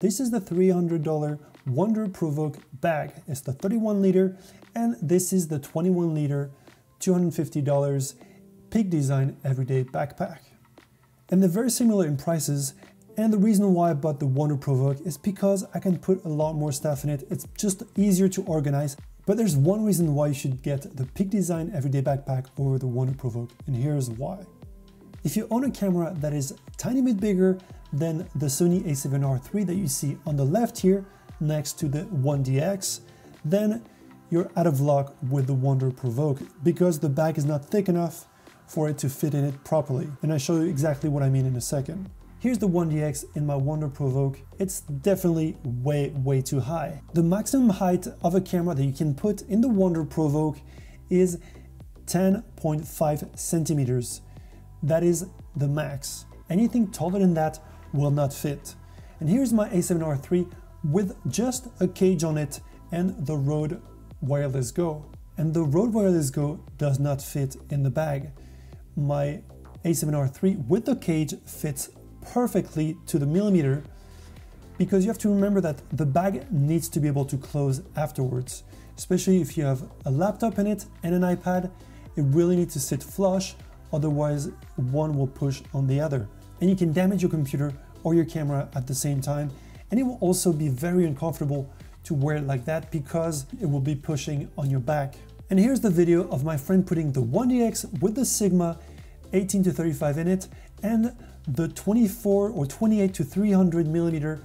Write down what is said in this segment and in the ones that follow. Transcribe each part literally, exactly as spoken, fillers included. This is the three hundred dollar Wandrd P R V K E bag. It's the thirty-one liter, and this is the twenty-one liter, two hundred fifty dollar Peak Design Everyday Backpack. And they're very similar in prices, and the reason why I bought the Wandrd P R V K E is because I can put a lot more stuff in it. It's just easier to organize. But there's one reason why you should get the Peak Design Everyday Backpack over the Wandrd P R V K E, and here's why. If you own a camera that is a tiny bit bigger than the Sony A seven R three that you see on the left here, next to the one D X, then you're out of luck with the Wandrd P R V K E because the bag is not thick enough for it to fit in it properly. And I'll show you exactly what I mean in a second. Here's the one D X in my Wandrd P R V K E. It's definitely way, way too high. The maximum height of a camera that you can put in the Wandrd P R V K E is ten point five centimeters. That is the max. Anything taller than that will not fit. And here's my A seven R three with just a cage on it and the Rode Wireless Go. And the Rode Wireless Go does not fit in the bag. My A seven R three with the cage fits perfectly to the millimeter, because you have to remember that the bag needs to be able to close afterwards, especially if you have a laptop in it and an iPad. It really needs to sit flush, otherwise one will push on the other and you can damage your computer or your camera at the same time. And it will also be very uncomfortable to wear it like that because it will be pushing on your back. And here's the video of my friend putting the one D X with the Sigma eighteen to thirty-five in it and the twenty-four or twenty-eight to three hundred millimeter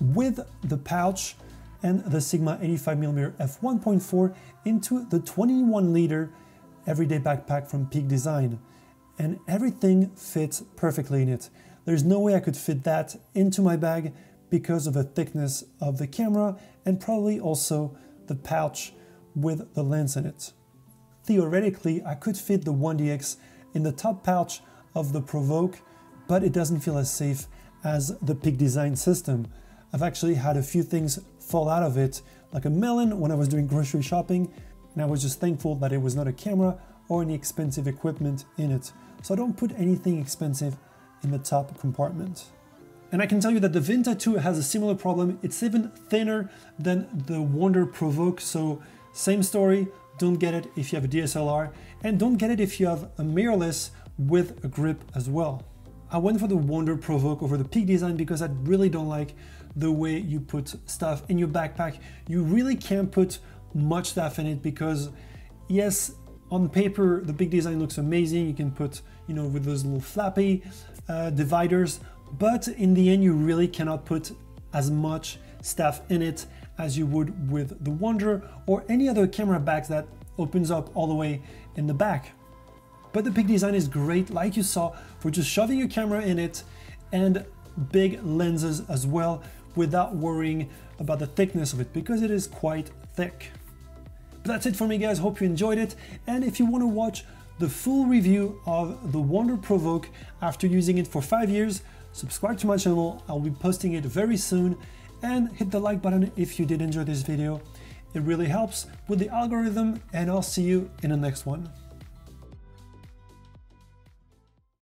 with the pouch and the Sigma eighty-five millimeter f one point four into the twenty-one liter everyday backpack from Peak Design. And everything fits perfectly in it. There's no way I could fit that into my bag because of the thickness of the camera and probably also the pouch with the lens in it. Theoretically, I could fit the one D X in the top pouch of the P R V K E, but it doesn't feel as safe as the Peak Design system. I've actually had a few things fall out of it, like a melon when I was doing grocery shopping, and I was just thankful that it was not a camera or any expensive equipment in it. So I don't put anything expensive in the top compartment. And I can tell you that the Vinta two has a similar problem. It's even thinner than the Wandrd P R V K E, so same story, don't get it if you have a D S L R, and don't get it if you have a mirrorless with a grip as well. I went for the Wandrd P R V K E over the Peak Design because I really don't like the way you put stuff in your backpack. You really can't put much stuff in it because, yes, on paper, the Peak Design looks amazing. You can put, you know, with those little flappy uh, dividers, but in the end, you really cannot put as much stuff in it as you would with the Wandrd or any other camera bags that opens up all the way in the back. But the Peak Design is great, like you saw, for just shoving your camera in it, and big lenses as well, without worrying about the thickness of it because it is quite thick. That's it for me, guys. Hope you enjoyed it, and if you want to watch the full review of the Wandrd P R V K E after using it for five years, subscribe to my channel. I'll be posting it very soon, and hit the like button if you did enjoy this video. It really helps with the algorithm, and I'll see you in the next one.